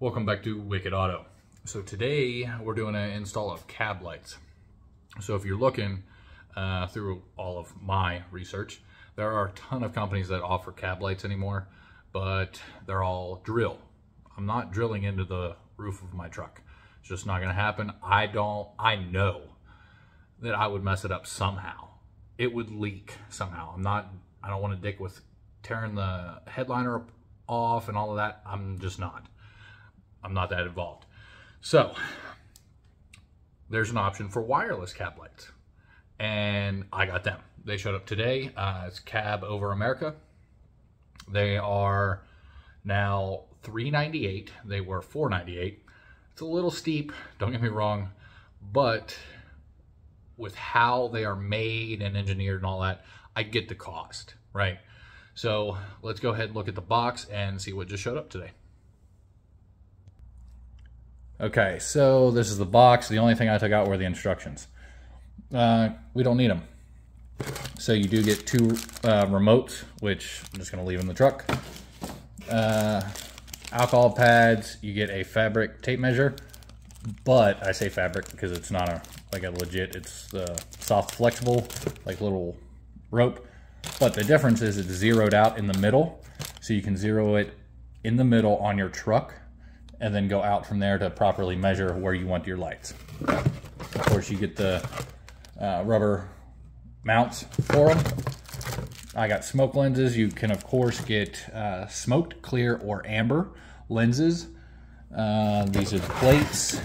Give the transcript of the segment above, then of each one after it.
Welcome back to WICKEDAUTO. So today we're doing an install of cab lights. So if you're looking through all of my research, there are a ton of companies that offer cab lights anymore, but they're all drill. I'm not drilling into the roof of my truck. It's just not gonna happen. I know that I would mess it up somehow. It would leak somehow. I don't wanna dick with tearing the headliner off and all of that. I'm not that involved. So there's an option for wireless cab lights, and I got them. They showed up today. It's Cab Over America. They are now $3.98. They were $4.98. It's a little steep, don't get me wrong, but with how they are made and engineered and all that, I get the cost, right? So let's go ahead and look at the box and see what just showed up today. Okay, so this is the box. The only thing I took out were the instructions. We don't need them. So you do get two remotes, which I'm just gonna leave in the truck. Alcohol pads, you get a fabric tape measure, but I say fabric because it's not like a legit, it's soft flexible, like little rope. But the difference is it's zeroed out in the middle. So you can zero it in the middle on your truck and then go out from there to properly measure where you want your lights. Of course, you get the rubber mounts for them. I got smoke lenses. You can, of course, get smoked, clear, or amber lenses. These are the plates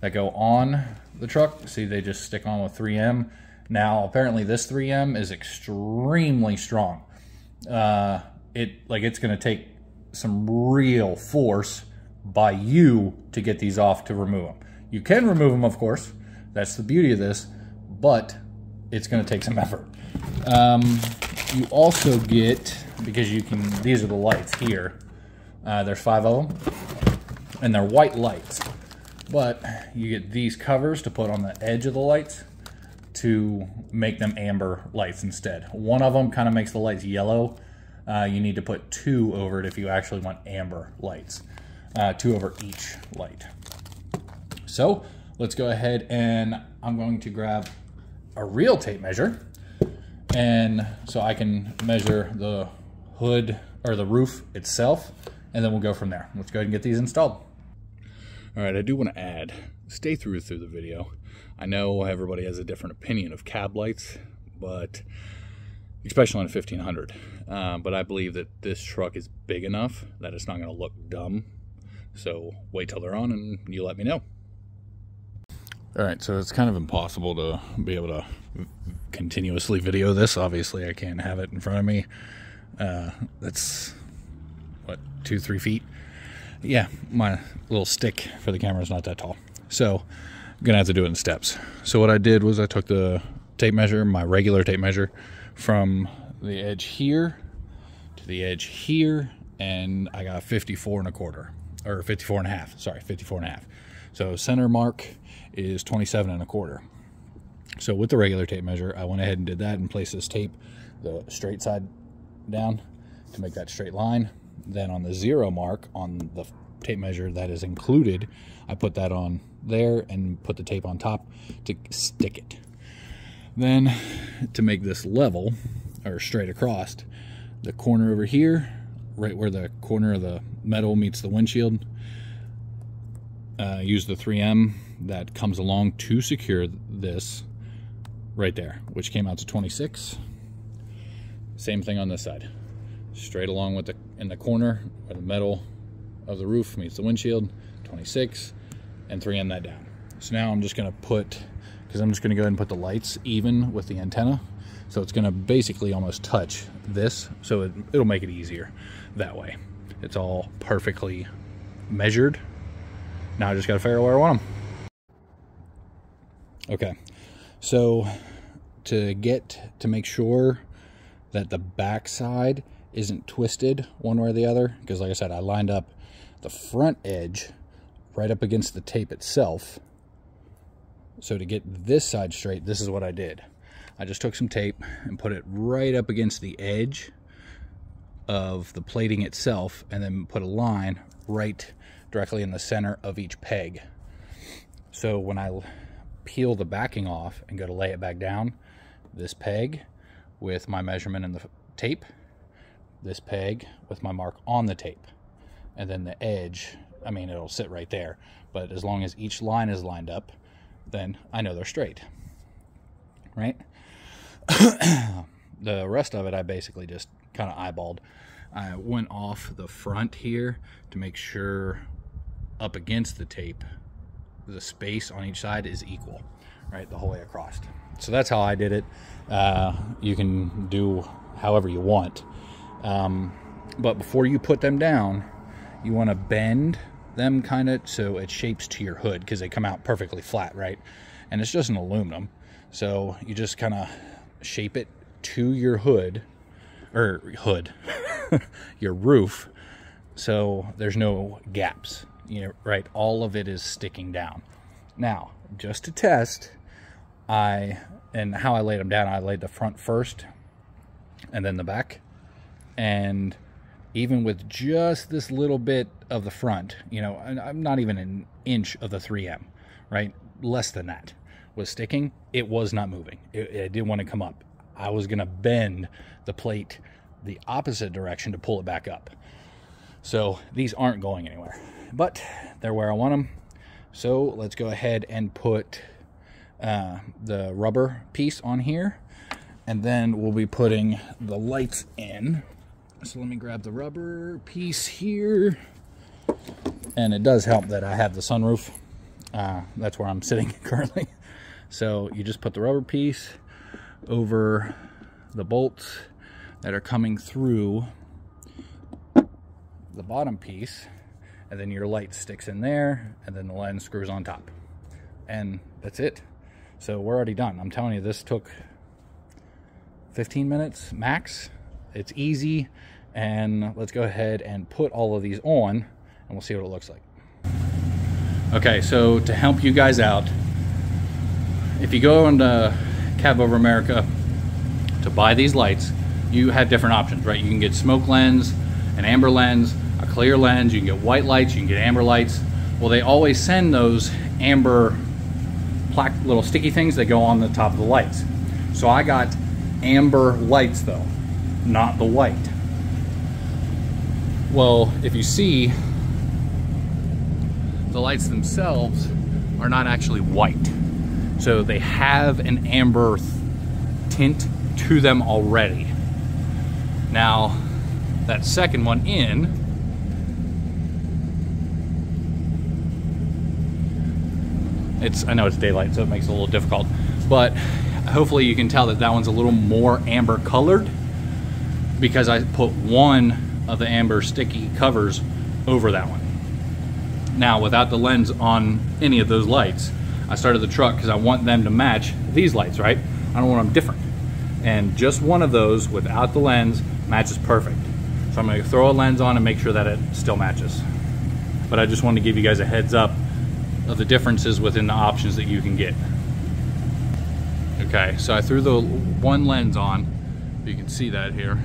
that go on the truck. See, they just stick on with 3M. Now, apparently, this 3M is extremely strong. It's going to take some real force by you to get these off, to remove them. You can remove them, of course. That's the beauty of this, but it's going to take some effort. You also get, because you can, these are the lights here. There's 5 of them, and they're white lights. But you get these covers to put on the edge of the lights to make them amber lights instead. One of them kind of makes the lights yellow. You need to put 2 over it if you actually want amber lights. 2 over each light. So let's go ahead, and I'm going to grab a real tape measure, and so I can measure the hood or the roof itself, and then we'll go from there. Let's go ahead and get these installed. All right, I do want to add, stay through the video. I know everybody has a different opinion of cab lights, but especially on a 1500. But I believe that this truck is big enough that it's not going to look dumb. So wait till they're on and you let me know. All right, so it's kind of impossible to be able to continuously video this. Obviously, I can't have it in front of me. That's, what, 2-3 feet? Yeah, my little stick for the camera is not that tall. So I'm gonna have to do it in steps. So what I did was I took the tape measure, my regular tape measure, from the edge here to the edge here, and I got 54 1/4. Or 54 1/2, sorry, 54 1/2. So center mark is 27 1/4. So with the regular tape measure, I went ahead and did that and placed this tape the straight side down to make that straight line. Then on the zero mark on the tape measure that is included, I put that on there and put the tape on top to stick it. Then to make this level or straight across, the corner over here, right where the corner of the metal meets the windshield, use the 3M that comes along to secure this right there, which came out to 26. Same thing on this side, straight along with in the corner where the metal of the roof meets the windshield, 26, and 3M that down. So now I'm just gonna put, because I'm just gonna go ahead and put the lights even with the antenna. So it's gonna basically almost touch this, so it'll make it easier that way. It's all perfectly measured. Now I just gotta figure out where I want them. Okay, so to make sure that the back side isn't twisted one way or the other, because like I said, I lined up the front edge right up against the tape itself. So to get this side straight, this is what I did. I just took some tape and put it right up against the edge of the plating itself, and then put a line right directly in the center of each peg. So when I peel the backing off and go to lay it back down, this peg with my measurement in the tape, this peg with my mark on the tape, and then the edge, I mean, it'll sit right there, but as long as each line is lined up, then I know they're straight, right? The rest of it I basically just kind of eyeballed. I went off the front here to make sure up against the tape the space on each side is equal, right, the whole way across. So that's how I did it. You can do however you want, but before you put them down, you want to bend them kind of so it shapes to your hood, because they come out perfectly flat, right? And it's just an aluminum, so you just kind of shape it to your hood, or hood, your roof, so there's no gaps, you know, right? All of it is sticking down. Now, just to test, how I laid them down, I laid the front first and then the back, and even with just this little bit of the front, you know, I'm not even an inch of the 3M, right? Less than that was sticking. It was not moving. It didn't want to come up. I was going to bend the plate the opposite direction to pull it back up. So these aren't going anywhere, but they're where I want them. So let's go ahead and put the rubber piece on here, and then we'll be putting the lights in. So let me grab the rubber piece here, and it does help that I have the sunroof. That's where I'm sitting currently. So you just put the rubber piece over the bolts that are coming through the bottom piece, and then your light sticks in there, and then the lens screws on top, and that's it. So we're already done. I'm telling you, this took 15 minutes max. It's easy, and let's go ahead and put all of these on, and we'll see what it looks like. Okay, so to help you guys out, if you go into Cab Over America to buy these lights, you have different options, right? You can get smoke lens, an amber lens, a clear lens, you can get white lights, you can get amber lights. Well, they always send those amber little sticky things that go on the top of the lights. So I got amber lights though, not the white. Well, if you see, the lights themselves are not actually white. So they have an amber tint to them already. Now, that second one in, I know it's daylight, so it makes it a little difficult, but hopefully you can tell that that one's a little more amber colored, because I put one of the amber sticky covers over that one. Now, without the lens on any of those lights, I started the truck because I want them to match these lights, right? I don't want them different. And just one of those without the lens matches perfect. So I'm gonna throw a lens on and make sure that it still matches. But I just wanted to give you guys a heads up of the differences within the options that you can get. Okay, so I threw the one lens on. You can see that here.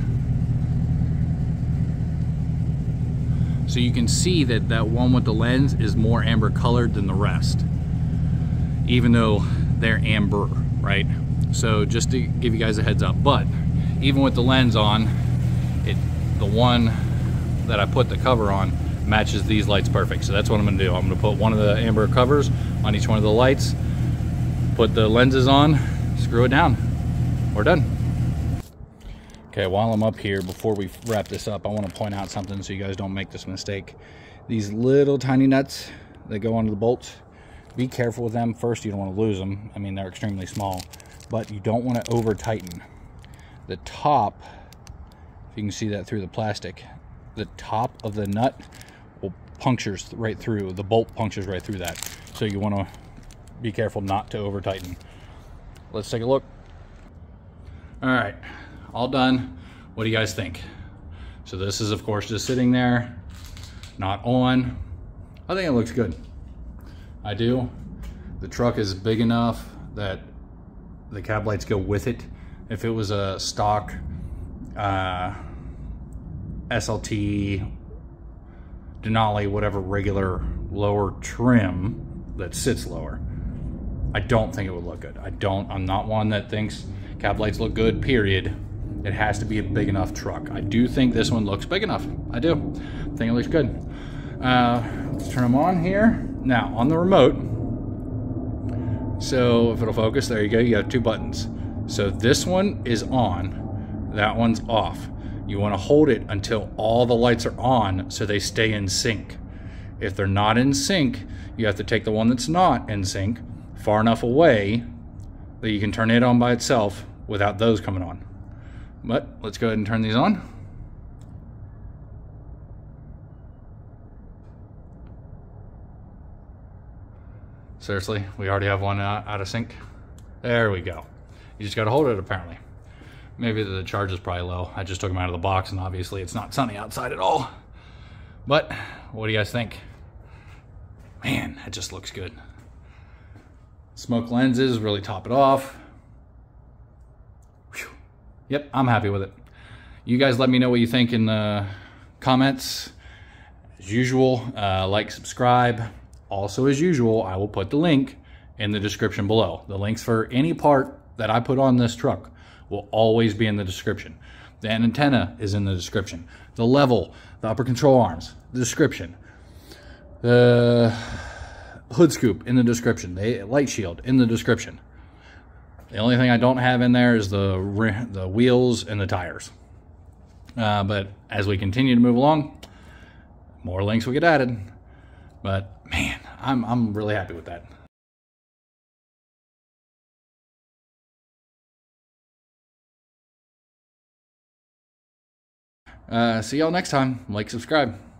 So you can see that that one with the lens is more amber colored than the rest, even though they're amber, right? So just to give you guys a heads up, but even with the lens on, the one that I put the cover on matches these lights perfect. So that's what I'm gonna do. I'm gonna put one of the amber covers on each one of the lights, put the lenses on, screw it down. We're done. Okay, while I'm up here, before we wrap this up, I wanna point out something so you guys don't make this mistake. These little tiny nuts that go onto the bolts, be careful with them. First, you don't want to lose them. I mean, they're extremely small, but you don't want to over tighten. The top, if you can see that through the plastic, the top of the nut will punctures right through, the bolt punctures right through that. So you want to be careful not to over tighten. Let's take a look. All right, all done. What do you guys think? So this is, of course, just sitting there, not on. I think it looks good. I do. The truck is big enough that the cab lights go with it. If it was a stock SLT Denali, whatever regular lower trim that sits lower. I don't think it would look good. I'm not one that thinks cab lights look good, period. It has to be a big enough truck. I do think this one looks big enough. I do. I think it looks good. Let's turn them on here. Now, on the remote, so if it'll focus, there you go, you have two buttons. So this one is on, that one's off. You want to hold it until all the lights are on so they stay in sync. If they're not in sync, you have to take the one that's not in sync far enough away that you can turn it on by itself without those coming on. But let's go ahead and turn these on. Seriously, we already have one out of sync. There we go. You just got to hold it, apparently. Maybe the charge is probably low. I just took them out of the box, and obviously it's not sunny outside at all. But what do you guys think? Man, that just looks good. Smoke lenses really top it off. Whew. Yep, I'm happy with it. You guys let me know what you think in the comments. As usual, like, subscribe. Also, as usual, I will put the link in the description below. The links for any part that I put on this truck will always be in the description. The antenna is in the description. The level, the upper control arms, the description. The hood scoop in the description. The light shield in the description. The only thing I don't have in there is the wheels and the tires. But as we continue to move along, more links will get added. But man, I'm really happy with that. See y'all next time. Like, subscribe.